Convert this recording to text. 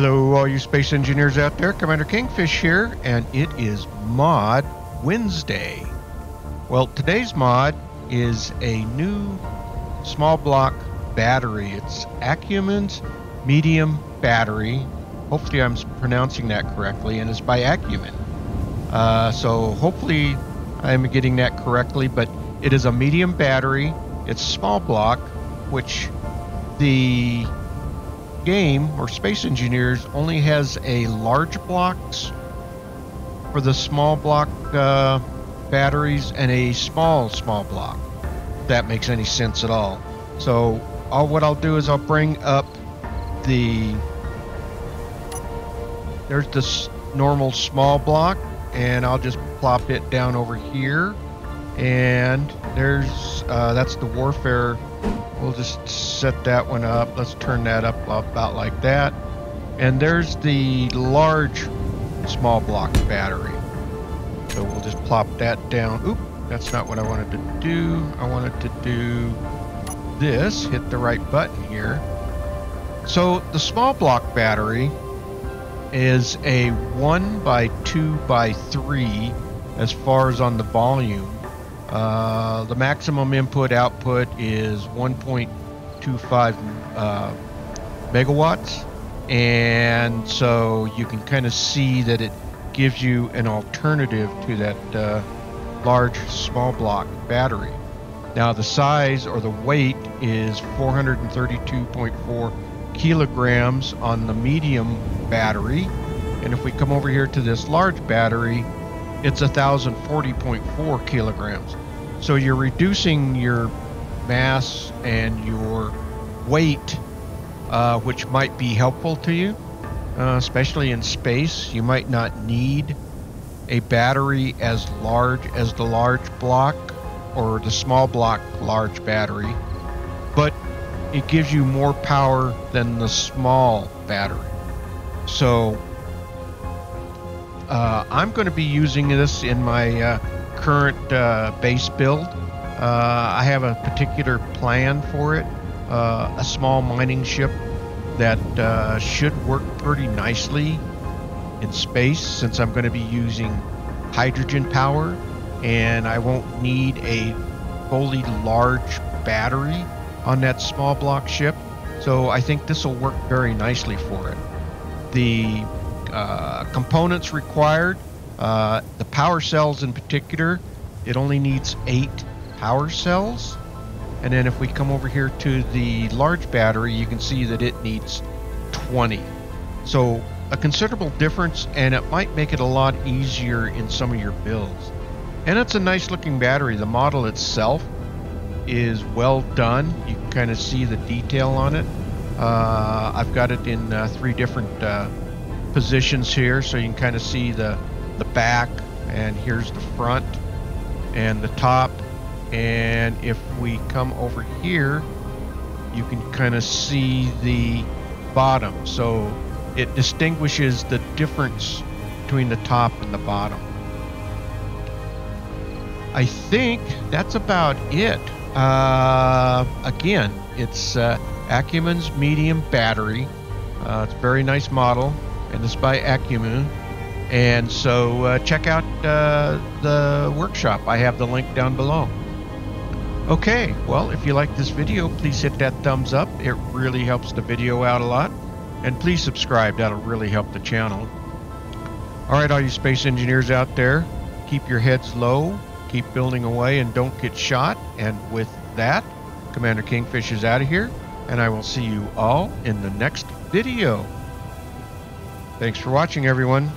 Hello, all you space engineers out there. Commander Kingfish here, and it is Mod Wednesday. Well, today's mod is a new small block battery. It's Akumu's medium battery. Hopefully I'm pronouncing that correctly, and it's by Akumu. So hopefully I'm getting that correctly, but it is a medium battery. It's small block, which the game or Space Engineers only has a large blocks for the small block batteries and a small block, if that makes any sense at all. So what I'll do is I'll bring up there's this normal small block, and I'll just plop it down over here, and there's that's the warfare. We'll just set that one up. Let's turn that up about like that. And there's the large small block battery. So we'll just plop that down. Oop, that's not what I wanted to do. I wanted to do this, hit the right button here. So the small block battery is a 1x2x3 as far as on the volume. The maximum input-output is 1.25 megawatts, and so you can kind of see that it gives you an alternative to that large small block battery. Now the size or the weight is 432.4 kilograms on the medium battery, and if we come over here to this large battery, it's 1,040.4 kilograms. So you're reducing your mass and your weight, which might be helpful to you, especially in space. You might not need a battery as large as the large block or the small block large battery, but it gives you more power than the small battery. So I'm going to be using this in my current base build. I have a particular plan for it, a small mining ship that should work pretty nicely in space, since I'm going to be using hydrogen power and I won't need a fully large battery on that small block ship. So I think this will work very nicely for it. The components required, the power cells in particular, it only needs 8 power cells. And then if we come over here to the large battery, you can see that it needs 20. So a considerable difference, and it might make it a lot easier in some of your builds. And it's a nice looking battery. The model itself is well done. You can kind of see the detail on it. I've got it in 3 different positions here, so you can kind of see the back, and here's the front and the top. And if we come over here, you can kind of see the bottom, so it distinguishes the difference between the top and the bottom. I think that's about it. Again, it's Akumu's medium battery. It's a very nice model, and it's by Akumu. And so check out the workshop. I have the link down below. Okay, well, if you like this video, please hit that thumbs up. It really helps the video out a lot. And please subscribe, that'll really help the channel. All right, all you space engineers out there, keep your heads low, keep building away, and don't get shot. And with that, Commander Kingfish is out of here, and I will see you all in the next video. Thanks for watching, everyone.